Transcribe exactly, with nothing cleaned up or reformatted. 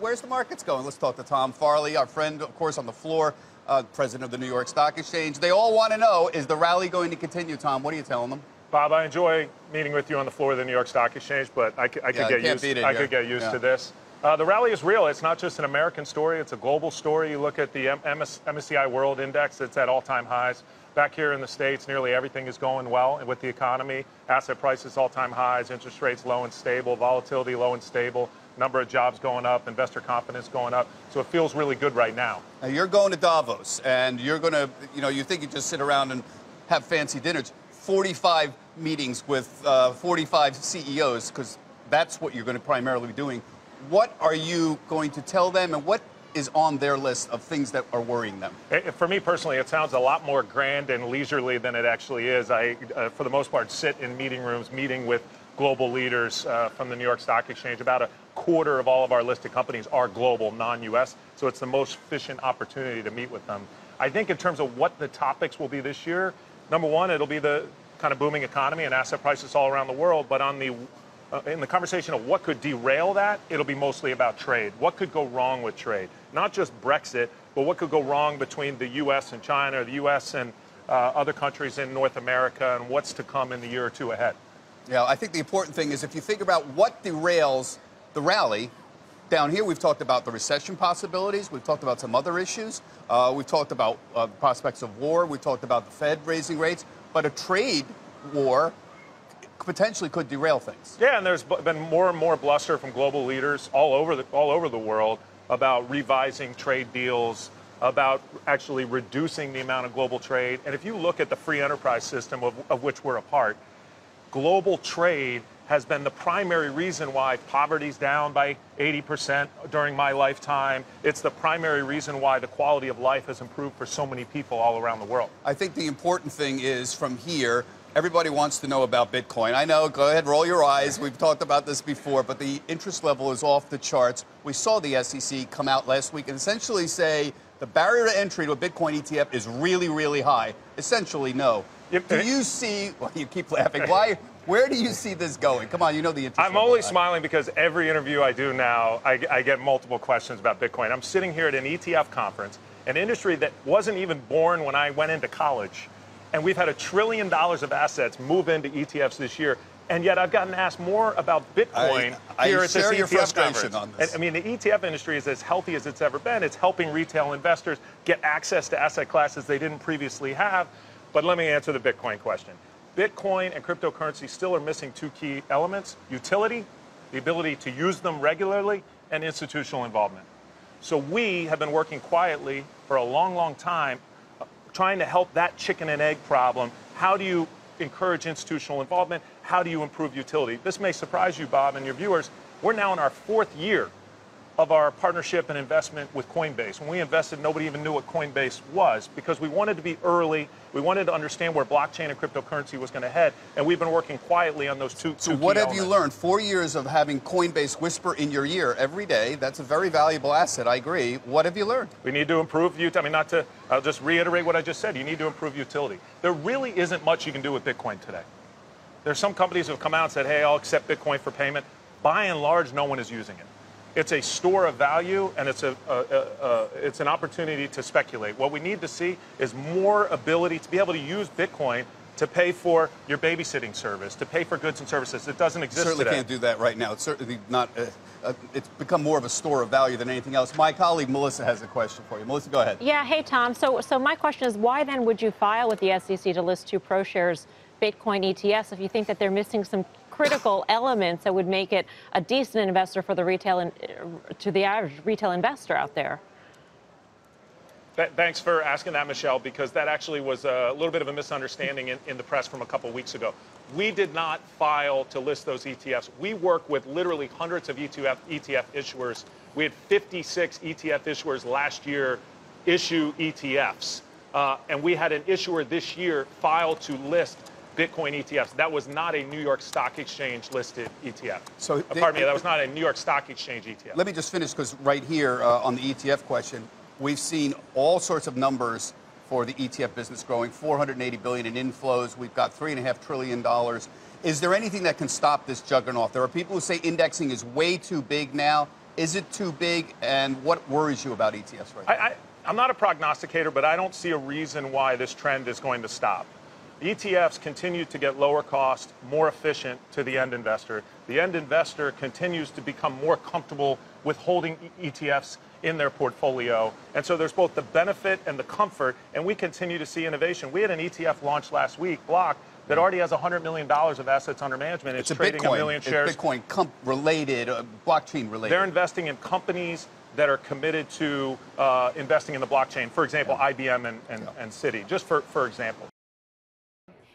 where's the markets going? Let's talk to Tom Farley, our friend, of course, on the floor, uh, president of the New York Stock Exchange. They all want to know, is the rally going to continue, Tom? What are you telling them? Bob, I enjoy meeting with you on the floor of the New York Stock Exchange, but I, I, could, yeah, get used, it, I could get used yeah. to this. Uh, the rally is real. It's not just an American story. It's a global story. You look at the M S C I World Index, it's at all-time highs. Back here in the States, nearly everything is going well with the economy. Asset prices all-time highs, interest rates low and stable, volatility low and stable, number of jobs going up, investor confidence going up. So it feels really good right now. Now you're going to Davos, and you're going to, you know, you think you just sit around and have fancy dinners. forty-five meetings with uh, forty-five C E Os, because that's what you're going to primarily be doing. What are you going to tell them, and what is on their list of things that are worrying them? It, for me personally, it sounds a lot more grand and leisurely than it actually is. I, uh, for the most part, sit in meeting rooms, meeting with global leaders uh, from the New York Stock Exchange. About a quarter of all of our listed companies are global, non U S, so it's the most efficient opportunity to meet with them. I think in terms of what the topics will be this year, number one, it'll be the kind of booming economy and asset prices all around the world, but on the Uh, in the conversation of what could derail that, it'll be mostly about trade. What could go wrong with trade? Not just Brexit, but what could go wrong between the U S and China, or the U S and uh, other countries in North America, and what's to come in the year or two ahead. Yeah, I think the important thing is if you think about what derails the rally, down here we've talked about the recession possibilities, we've talked about some other issues, uh, we've talked about uh, prospects of war, we've talked about the Fed raising rates, but a trade war potentially could derail things. Yeah, and there's been more and more bluster from global leaders all over the, all over the world about revising trade deals, about actually reducing the amount of global trade. And if you look at the free enterprise system of, of which we're a part, global trade has been the primary reason why poverty's down by eighty percent during my lifetime. It's the primary reason why the quality of life has improved for so many people all around the world. I think the important thing is from here, everybody wants to know about Bitcoin. I know, go ahead, roll your eyes. We've talked about this before, but the interest level is off the charts. We saw the S E C come out last week and essentially say the barrier to entry to a Bitcoin E T F is really, really high. Essentially, no. Do you see, well, you keep laughing. Why? Where do you see this going? Come on, you know the interest I'm level only high. Smiling because every interview I do now, I, I get multiple questions about Bitcoin. I'm sitting here at an E T F conference, an industry that wasn't even born when I went into college. And we've had a trillion dollars of assets move into E T Fs this year, and yet I've gotten asked more about Bitcoin I, here I at this E T F frustration conference. On this. And, I mean, the E T F industry is as healthy as it's ever been. It's helping retail investors get access to asset classes they didn't previously have. But let me answer the Bitcoin question. Bitcoin and cryptocurrency still are missing two key elements: utility, the ability to use them regularly, and institutional involvement. So we have been working quietly for a long, long time trying to help that chicken and egg problem. How do you encourage institutional involvement? How do you improve utility? This may surprise you, Bob, and your viewers. We're now in our fourth year of our partnership and investment with Coinbase. When we invested, nobody even knew what Coinbase was because we wanted to be early. We wanted to understand where blockchain and cryptocurrency was going to head, and we've been working quietly on those two. So two what have elements. You learned? Four years of having Coinbase whisper in your ear every day. That's a very valuable asset. I agree. What have you learned? We need to improve utility. I mean, not to. I'll just reiterate what I just said. You need to improve utility. There really isn't much you can do with Bitcoin today. There's some companies who have come out and said, "Hey, I'll accept Bitcoin for payment." By and large, no one is using it. It's a store of value, and it's, a, a, a, a, it's an opportunity to speculate. What we need to see is more ability to be able to use Bitcoin to pay for your babysitting service, to pay for goods and services. It doesn't exist today. Certainly can't do that right now. It's certainly not. Uh, uh, it's become more of a store of value than anything else. My colleague Melissa has a question for you. Melissa, go ahead. Yeah. Hey, Tom. So, so my question is, why then would you file with the S E C to list two ProShares Bitcoin E T Fs if you think that they're missing some critical elements that would make it a decent investor for the retail and to the average retail investor out there? Thanks for asking that, Michelle, because that actually was a little bit of a misunderstanding in, in the press from a couple weeks ago. We did not file to list those E T Fs. We work with literally hundreds of E T F, E T F issuers. We had fifty-six E T F issuers last year issue E T Fs, uh, and we had an issuer this year file to list Bitcoin E T Fs. That was not a New York Stock Exchange listed E T F. So uh, pardon they, me, that was not a New York Stock Exchange E T F. Let me just finish, because right here uh, on the E T F question, we've seen all sorts of numbers for the E T F business growing, four hundred eighty billion dollars in inflows. We've got three point five trillion dollars. Is there anything that can stop this juggernaut? There are people who say indexing is way too big now. Is it too big, and what worries you about E T Fs right now? I, I, I'm not a prognosticator, but I don't see a reason why this trend is going to stop. The E T Fs continue to get lower cost, more efficient to the end investor. The end investor continues to become more comfortable with holding E T Fs in their portfolio. And so there's both the benefit and the comfort, and we continue to see innovation. We had an E T F launch last week, Block, that already has one hundred million dollars of assets under management. It's, it's a trading Bitcoin, a million shares. It's Bitcoin com related, uh, blockchain related. They're investing in companies that are committed to uh, investing in the blockchain. For example, yeah. I B M and, and, yeah. and Citi, just for, for example.